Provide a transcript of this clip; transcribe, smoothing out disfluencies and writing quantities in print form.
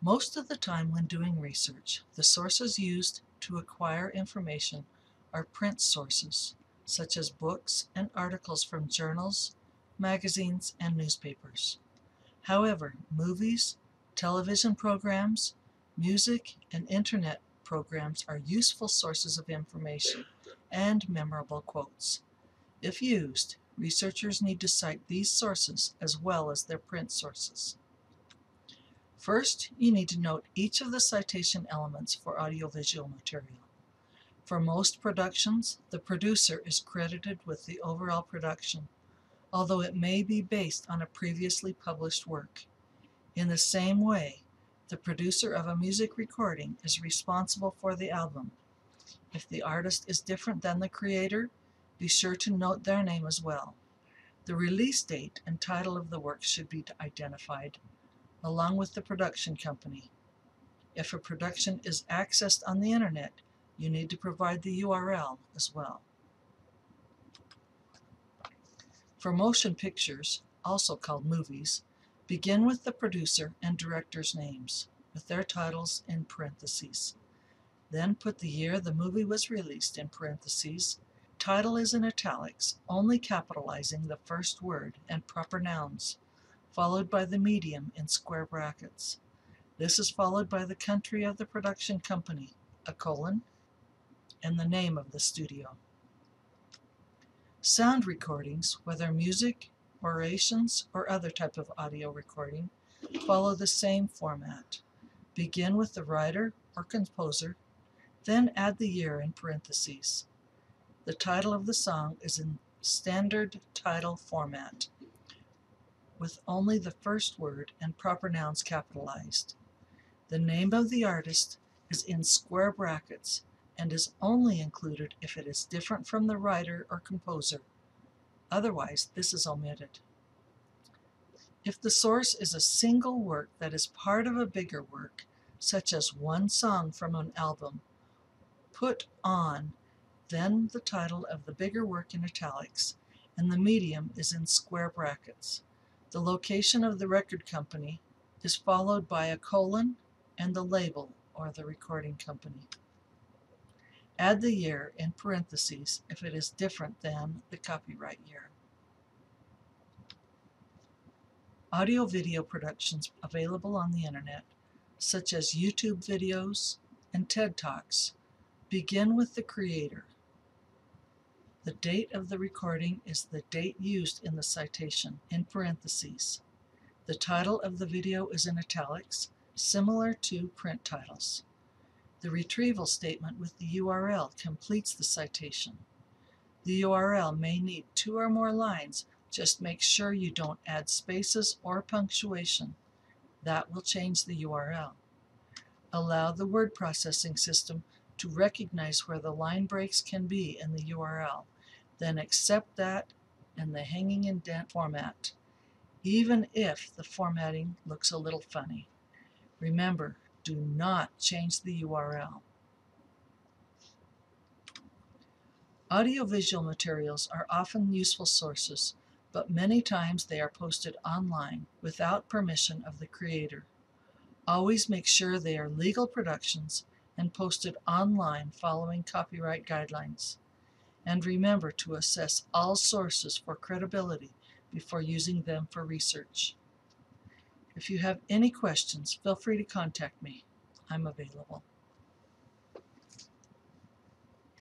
Most of the time when doing research, the sources used to acquire information are print sources, such as books and articles from journals, magazines, and newspapers. However, movies, television programs, music, and internet programs are useful sources of information and memorable quotes. If used, researchers need to cite these sources as well as their print sources. First, you need to note each of the citation elements for audiovisual material. For most productions, the producer is credited with the overall production, although it may be based on a previously published work. In the same way, the producer of a music recording is responsible for the album. If the artist is different than the creator, be sure to note their name as well. The release date and title of the work should be identified, along with the production company. If a production is accessed on the internet, you need to provide the URL as well. For motion pictures, also called movies, begin with the producer and director's names, with their titles in parentheses. Then put the year the movie was released in parentheses. Title is in italics, only capitalizing the first word and proper nouns, followed by the medium in square brackets. This is followed by the country of the production company, a colon, and the name of the studio. Sound recordings, whether music, orations, or other type of audio recording, follow the same format. Begin with the writer or composer, then add the year in parentheses. The title of the song is in standard title format, with only the first word and proper nouns capitalized. The name of the artist is in square brackets and is only included if it is different from the writer or composer. Otherwise, this is omitted. If the source is a single work that is part of a bigger work, such as one song from an album, put on then the title of the bigger work in italics, and the medium is in square brackets. The location of the record company is followed by a colon and the label or the recording company. Add the year in parentheses if it is different than the copyright year. Audio-video productions available on the internet, such as YouTube videos and TED Talks, begin with the creator. The date of the recording is the date used in the citation, in parentheses. The title of the video is in italics, similar to print titles. The retrieval statement with the URL completes the citation. The URL may need two or more lines. Just make sure you don't add spaces or punctuation. That will change the URL. Allow the word processing system to recognize where the line breaks can be in the URL, then accept that in the hanging indent format, even if the formatting looks a little funny. Remember, do not change the URL. Audiovisual materials are often useful sources, but many times they are posted online without permission of the creator. Always make sure they are legal productions and posted online following copyright guidelines. And remember to assess all sources for credibility before using them for research. If you have any questions, feel free to contact me. I'm available.